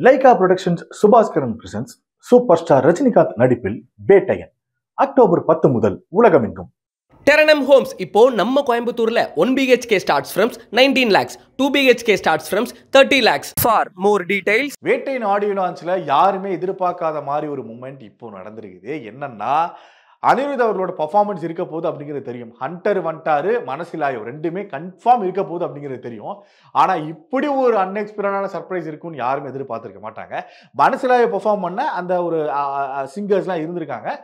Lyca Productions Subaskaran presents Superstar Rajinikanth Nadipil VETTAIYAN October 10 Mudal Ulagamenkum. Terrenu Homes Ipo Namma Coimbaturla 1 BHK starts from 19 lakhs, 2 BHK starts from 30 lakhs. For more details, VETTAIYAN audio launchla yarume edirpaakada mari oru moment ipo nadandirukku enna anirudh avarloda performance irukka podhu abingiradhu theriyum hunter vantaru manasilayo rendume confirm irukka podhu abingiradhu theriyum ana ipdi or unexpected ana surprise irukkum yarum edirpaarthirukka maatanga manasilayo perform panna and or singers la irundirukanga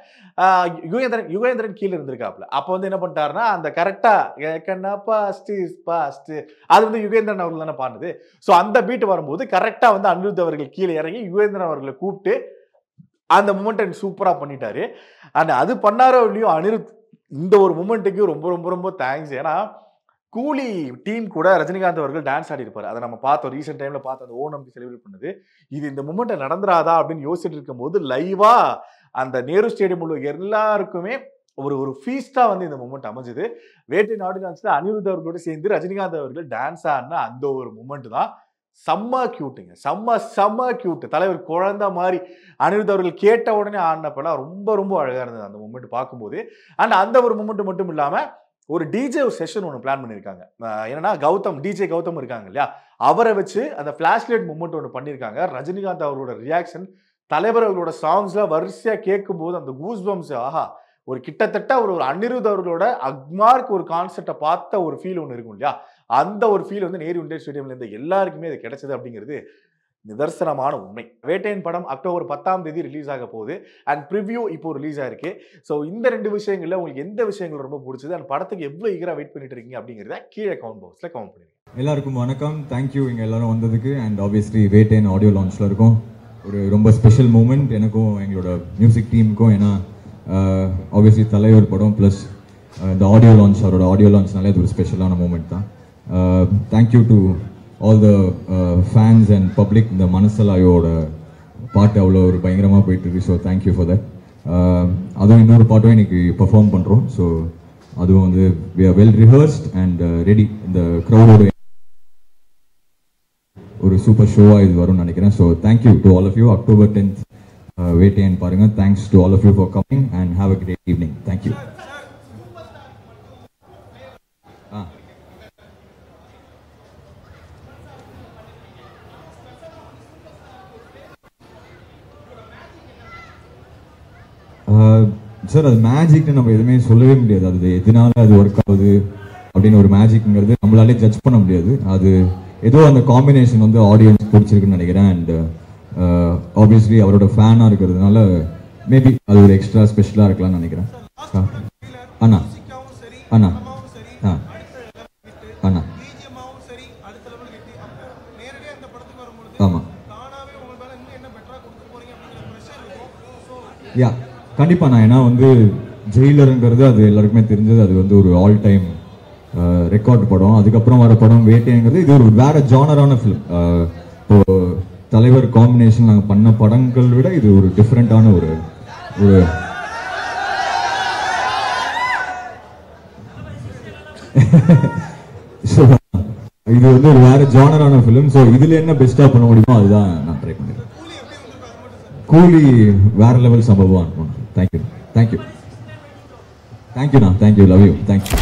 yuvaentiran keela irundirukapla appo vandu enna pantarna and correct ah ekna past is past adu vandu yuvaentiran avargal dana paanudhu so and beat varumbodhu correct ah vandu anirudh avargal keela irangi yuvaentiran avargal koopte அந்த moment and சூப்பரா பண்ணிட்டாரு and அது பண்ணாரோ இல்லையோ அனிருத் இந்த ஒரு மொமெண்ட்க்கு ரொம்ப ரொம்ப ரொம்ப தேங்க்ஸ் ஏனா கூலி டீம் கூட ரஜினிகாந்த் அவர்கள் டான்ஸ் ஆடி இருப்பாரு அத நம்ம பார்த்தோம் ரீசன்ட் டைம்ல பார்த்த அந்த ஓணம்க்கு செலிப்ரேட் பண்ணது இது இந்த மொமெண்ட நடந்துராதா அப்படி யோசிச்சிட்டு இருக்கும்போது லைவா அந்த நேரு ஸ்டேடியம் உள்ள எல்லாருக்குமே ஒரு ஒரு ஃபீஸ்டா வந்து இந்த மொமெண்ட் அமைஞ்சது வேட்டை ஆடியன்ஸ்ல அனிருத் அவர்களோட சேர்ந்து ரஜினிகாந்த் அவர்கள் டான்ஸ் ஆடுன அந்த ஒரு மொமெண்ட் தான் செம்ம கியூட்டுங்க செம்ம கியூட் தலைவர் குழந்தை மாதிரி அனிருத் அவர்கள் கேட்ட உடனே ஆனப்பல ரொம்ப ரொம்ப அழகா இருந்தது அந்த மொமெண்ட் பாக்கும்போது and அந்த ஒரு மொமெண்ட் மட்டும் இல்லாம ஒரு டிஜே செஷன் ஒன்னு பிளான் பண்ணிருக்காங்க என்னன்னா கௌதம் டிஜே கௌதம் இருக்காங்க இல்லையா அவரை வச்சு அந்த ஃபிளாஷ் லைட் மொமெண்ட் ஒன்னு பண்ணிருக்காங்க ரஜினிகாந்த் அவரோட ரியாக்ஷன் தலைவர் அவரோட சாங்ஸ்ல வரிசையா கேட்கும்போது அந்த கூஸ் பம்ப்ஸ் ஆஹா ஒரு கிட்டத்தட்ட ஒரு அனிருத் அவர்களோட அக்மார்க் ஒரு கான்செப்ட்ட பார்த்த ஒரு ஃபீல் ஒன்னு இருக்கும் இல்லையா அந்த ஒரு ஃபீல் வந்து நேரு இண்டே ஸ்டேடியம்ல இருந்து எல்லாருக்குமே இது கிடைச்சது அப்படிங்கிறது நிதர்சனமான உண்மை வேட்டையன் படம் அக்டோபர் 10 தேதி ரிலீஸ் ஆக போகுது and preview இப்போ ரிலீஸ் ஆயிருக்கு சோ இந்த ரெண்டு விஷயங்கள்ல உங்களுக்கு எந்த விஷயங்கள் ரொம்ப பிடிச்சது and படத்துக்கு எவ்வளவு ஈகரா வெயிட் பண்ணிட்டு இருக்கீங்க அப்படிங்கறத கீழே கமெண்ட் பாக்ஸ்ல கமெண்ட் பண்ணுங்க எல்லாருக்கும் வணக்கம் thank you இங்க எல்லாரும் வந்ததுக்கு and obviously வேட்டையன் ஆடியோ லான்ச்ல இருக்கும் ஒரு ரொம்ப ஸ்பெஷல் மூமெண்ட் எனக்கும் எங்களோட மியூசிக் டீமுக்கும் ஏனா obviously தலைவர் படம் plus the audio launch or audio launchனால இது ஒரு ஸ்பெஷலான மூமெண்ட் தான் thank you to all the fans and public the manasalayoda part avlo oru bayangarama poittu so thank you for that adu innoru part enikku perform pandrom so adu vandu we are well rehearsed and ready the crowd oda oru super show ah idu varun nenikiren so thank you to all of you October 10th VETTAIYAN parunga thanks to all of you for coming and have a great evening thank you sir as magic nu namme edhume sollave mudiyadhu adu edinala adu work avudhu appdin or magic ngiradhu nammalaale judge panna mudiyadhu adu edho and combination vandu audience pidichirukku nenikiren and obviously avaroda fan ah irukiradhunala maybe adu or extra special ah irukala nenikiren ana ana ha ana bgm avum seri adutha level kitti nerade and padathukku varumbodhu ama taanave ungal mela innu enna better ah koduthu poringa appadina pressure irukum so yeah கண்டிப்பா நான் ஏன்னா வந்து ஜெயிலருங்கிறது அது எல்லாருக்குமே தெரிஞ்சது அது வந்து ஒரு ஆல் டைம் ரெக்கார்ட் படம் அதுக்கப்புறம் வர படம் வேட்டைங்கிறது இது ஒரு வேற ஜானரான ஃபிலிம் இப்போ தலைவர் காம்பினேஷன் நாங்கள் பண்ண படங்கள் விட இது ஒரு டிஃப்ரெண்டான ஒரு ஒரு இது வந்து ஒரு வேற ஜானரான ஃபிலிம் ஸோ இதில் என்ன பெஸ்ட்டாக பண்ண முடியுமோ அதுதான் நான் ட்ரை பண்ணிடுறேன் கூலி வேற லெவல் சம்பவம் அனுப்பும் தேங்க்யூ தேங்க்யூ தேங்க்யூண்ணா தேங்க்யூ லவ் யூ தேங்க்யூ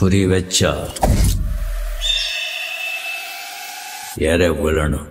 குறி வெச்சா ఎరెవ్వలను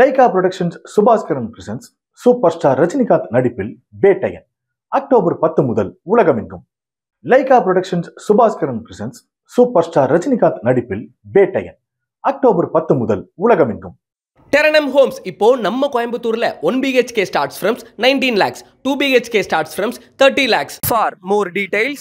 Lyca Productions Subaskaran presents Superstar Rajinikanth Nadipil VETTAIYAN October 10 முதல் உலகமெங்கும். Lyca Productions Subaskaran presents Superstar Rajinikanth Nadipil VETTAIYAN October 10 முதல் உலகமெங்கும். Terrenu Homes இப்போ நம்ம கோயம்புத்தூர்ல 1 BHK starts from 19 lakhs, 2 BHK starts from 30 lakhs. For more details